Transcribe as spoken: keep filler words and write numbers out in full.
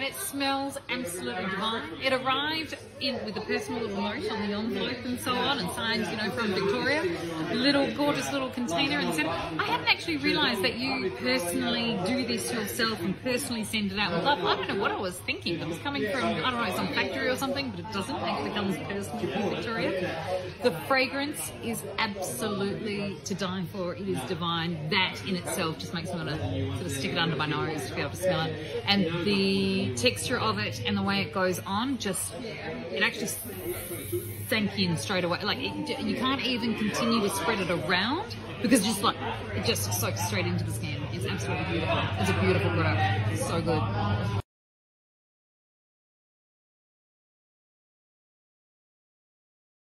and it smells absolutely divine. It arrived in with a personal little note on the envelope and so on, and signed, you know, from Victoria. Little gorgeous little container, and said, I hadn't actually realised that you personally do this yourself and personally send it out with love. I don't know what I was thinking. It was coming from, I don't know, some factory or something, but it doesn't. It comes personally from Victoria. The fragrance is absolutely to die for. It is divine. That in itself just makes me want to sort of stick it under my nose to be able to smell it. And the texture of it and the way it goes on, just, it actually sank in straight away. Like, it, you can't even continue to spread it around because just like, it just soaks straight into the skin. It's absolutely beautiful. It's a beautiful product. It's so good.